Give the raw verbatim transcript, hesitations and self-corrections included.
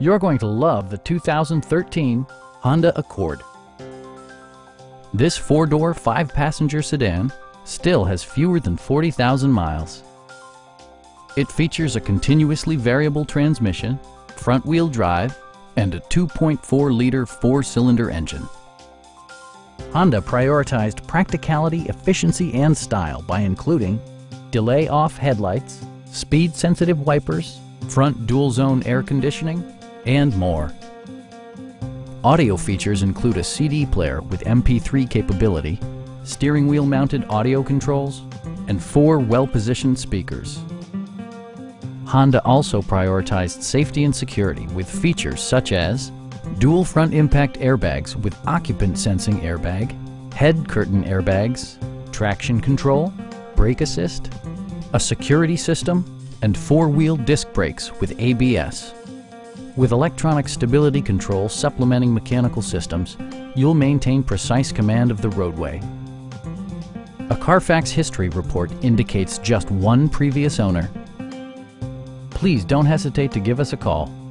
You're going to love the two thousand thirteen Honda Accord. This four-door, five-passenger sedan still has fewer than forty thousand miles. It features a continuously variable transmission, front-wheel drive, and a two point four liter four-cylinder engine. Honda prioritized practicality, efficiency, and style by including delay-off headlights, speed-sensitive wipers, front dual-zone air conditioning, and more. Audio features include a C D player with M P three capability, steering wheel-mounted audio controls, and four well-positioned speakers. Honda also prioritized safety and security with features such as dual front impact airbags with occupant sensing airbag, head curtain airbags, traction control, brake assist, a security system, and four-wheel disc brakes with A B S. With electronic stability control supplementing mechanical systems, you'll maintain precise command of the roadway. A Carfax history report indicates just one previous owner. Please don't hesitate to give us a call.